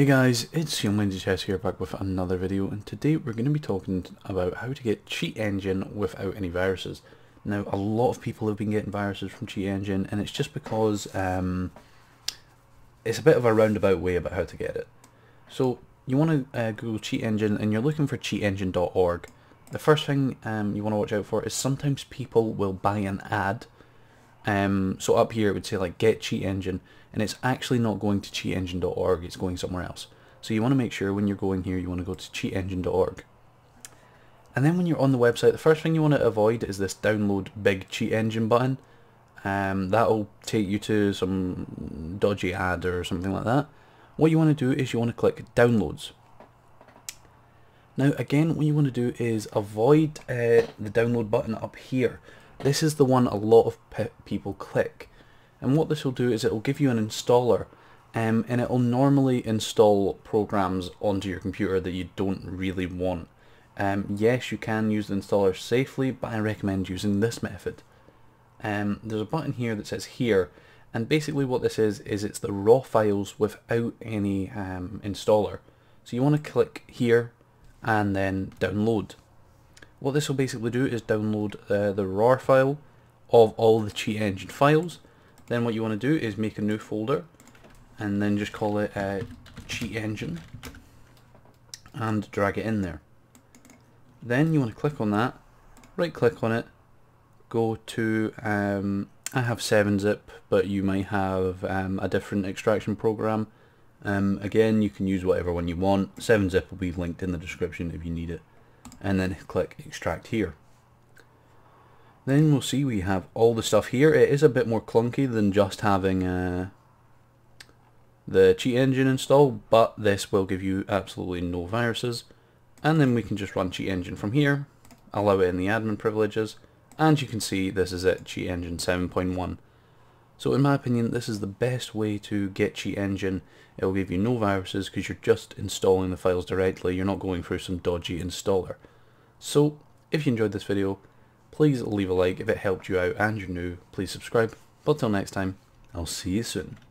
Hey guys, it's YoungmindHS here, back with another video, and today we're going to be talking about how to get Cheat Engine without any viruses. Now, a lot of people have been getting viruses from Cheat Engine, and it's just because it's a bit of a roundabout way about how to get it. So you want to Google Cheat Engine, and you're looking for CheatEngine.org. The first thing you want to watch out for is sometimes people will buy an ad. So up here it would say like get Cheat Engine, and it's actually not going to CheatEngine.org, it's going somewhere else. So you want to make sure when you're going here you want to go to CheatEngine.org. And then when you're on the website, the first thing you want to avoid is this download big Cheat Engine button. That'll take you to some dodgy ad or something like that. What you want to do is you want to click downloads. Now again, what you want to do is avoid the download button up here. This is the one a lot of people click, and what this will do is it will give you an installer, and it will normally install programs onto your computer that you don't really want. Yes, you can use the installer safely, but I recommend using this method. There's a button here that says here, and basically what this is it's the raw files without any installer. So you want to click here and then download. What this will basically do is download the RAR file of all the Cheat Engine files. Then what you want to do is make a new folder and then just call it Cheat Engine and drag it in there. Then you want to click on that, right click on it, go to, I have 7-Zip, but you might have a different extraction program. Again, you can use whatever one you want. 7-Zip will be linked in the description if you need it. And then click extract here. Then we'll see we have all the stuff here. It is a bit more clunky than just having the Cheat Engine installed, but this will give you absolutely no viruses. And then we can just run Cheat Engine from here, allow it in the admin privileges, and you can see this is it, Cheat Engine 7.1. So in my opinion, this is the best way to get Cheat Engine. It will give you no viruses because you're just installing the files directly. You're not going through some dodgy installer. So if you enjoyed this video, please leave a like if it helped you out, and you're new, please subscribe. But till next time, I'll see you soon.